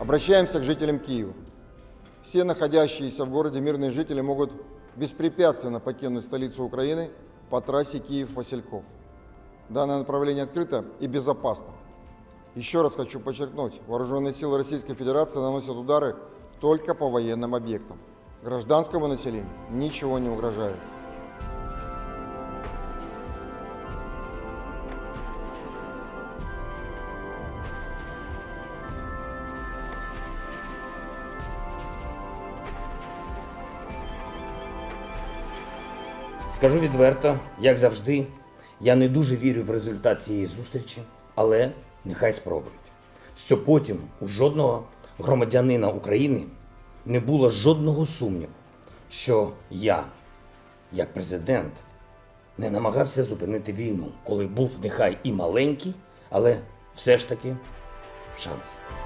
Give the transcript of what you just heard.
Обращаемся к жителям Киева. Все находящиеся в городе мирные жители могут беспрепятственно покинуть столицу Украины по трассе Киев-Васильков. Данное направление открыто и безопасно. Еще раз хочу подчеркнуть, вооруженные силы Российской Федерации наносят удары только по военным объектам. Гражданскому населению ничего не угрожает. Скажу відверто, як завжди, я не дуже вірю в результат цієї зустрічі, але нехай спробують, щоб потім у жодного громадянина України не було жодного сумніву, що я, як президент, не намагався зупинити війну, коли був нехай і маленький, але все ж таки шанс.